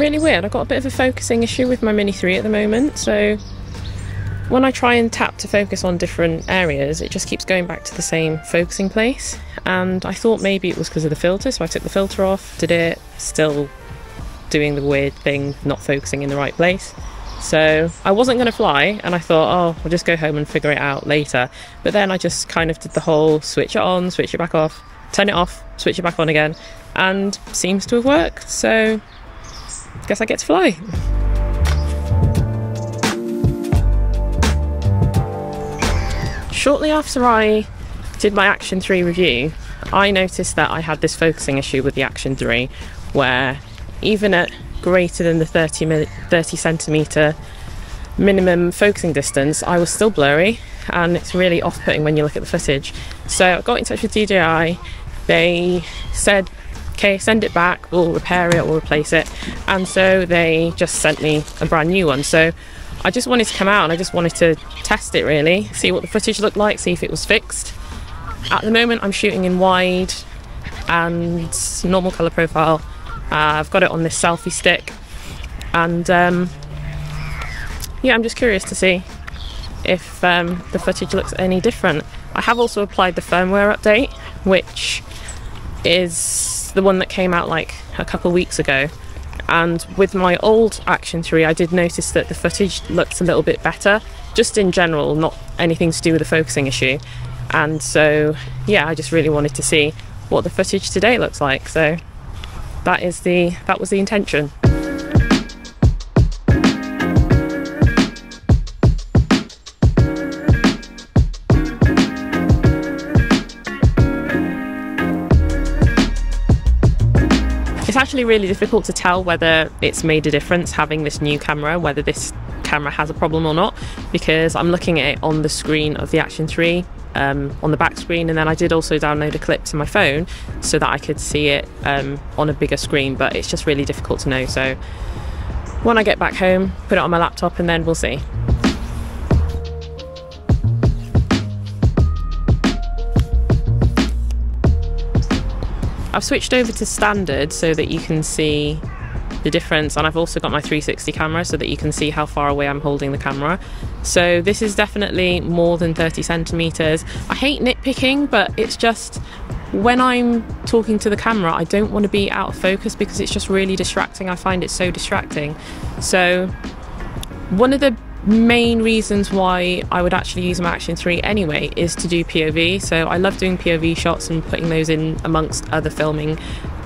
really weird. I've got a bit of a focusing issue with my Mini 3 at the moment, so when I try and tap to focus on different areas, it just keeps going back to the same focusing place, and I thought maybe it was because of the filter, so I took the filter off, did it, still doing the weird thing, not focusing in the right place. So I wasn't going to fly, and I thought, oh, we'll just go home and figure it out later. But then I just kind of did the whole switch it on, switch it back off, turn it off, switch it back on again, and seems to have worked. So I guess I get to fly. Shortly after I did my Action 3 review, I noticed that I had this focusing issue with the Action 3, where even at greater than the 30 centimetre minimum focusing distance, I was still blurry, and it's really off-putting when you look at the footage. So I got in touch with DJI. They said, okay, send it back, we'll repair it, we'll replace it. And so they just sent me a brand new one. So I just wanted to come out and I just wanted to test it, really, see what the footage looked like, see if it was fixed. At the moment I'm shooting in wide and normal colour profile. I've got it on this selfie stick, and yeah, I'm just curious to see if the footage looks any different. I have also applied the firmware update, which is the one that came out like a couple weeks ago, and with my old Action 3 I did notice that the footage looked a little bit better, just in general, not anything to do with the focusing issue. And so yeah, I just really wanted to see what the footage today looks like, so that was the intention. It's actually really difficult to tell whether it's made a difference having this new camera, whether this camera has a problem or not, because I'm looking at it on the screen of the Action 3, on the back screen, and then I did also download a clip to my phone so that I could see it on a bigger screen, but it's just really difficult to know. So when I get back home, put it on my laptop, and then we'll see. I've switched over to standard so that you can see the difference, and I've also got my 360 camera so that you can see how far away I'm holding the camera. So this is definitely more than 30 centimeters. I hate nitpicking, but it's just when I'm talking to the camera I don't want to be out of focus because it's just really distracting. I find it so distracting. So one of the main reasons why I would actually use my Action 3 anyway is to do POV. So I love doing POV shots and putting those in amongst other filming,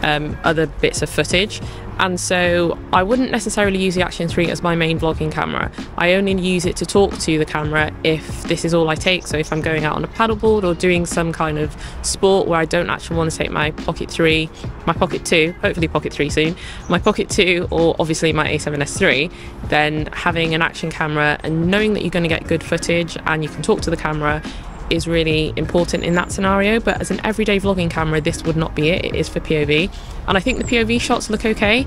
other bits of footage. And so I wouldn't necessarily use the Action 3 as my main vlogging camera. I only use it to talk to the camera if this is all I take. So if I'm going out on a paddleboard or doing some kind of sport where I don't actually want to take my Pocket 3, my Pocket 2, hopefully Pocket 3 soon, my Pocket 2, or obviously my A7S3, then having an action camera and knowing that you're going to get good footage and you can talk to the camera is really important in that scenario. But as an everyday vlogging camera, this would not be it. It is for POV, and I think the POV shots look okay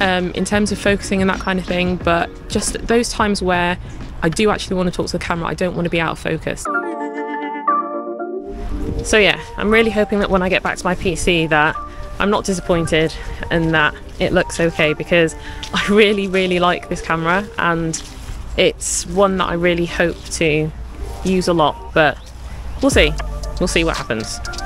in terms of focusing and that kind of thing, but just at those times where I do actually want to talk to the camera, I don't want to be out of focus. So yeah, I'm really hoping that when I get back to my PC that I'm not disappointed and that it looks okay, because I really like this camera, and it's one that I really hope to use a lot, but we'll see what happens.